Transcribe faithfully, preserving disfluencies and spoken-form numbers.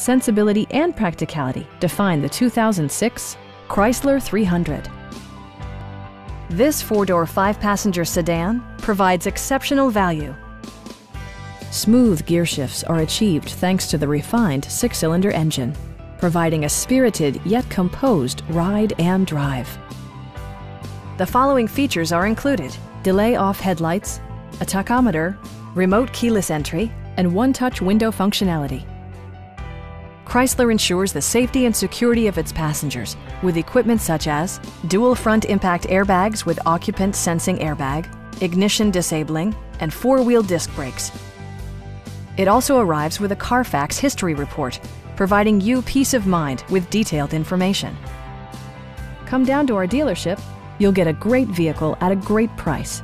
sensibility, and practicality define the two thousand six Chrysler three hundred. This four-door, five-passenger sedan provides exceptional value. Smooth gear shifts are achieved thanks to the refined six-cylinder engine, providing a spirited yet composed ride and drive. The following features are included: delay off headlights, a tachometer, remote keyless entry, and one-touch window functionality. Chrysler ensures the safety and security of its passengers with equipment such as dual front impact airbags with occupant sensing airbag, ignition disabling, and four-wheel disc brakes. It also arrives with a Carfax history report, providing you peace of mind with detailed information. Come down to our dealership. You'll get a great vehicle at a great price.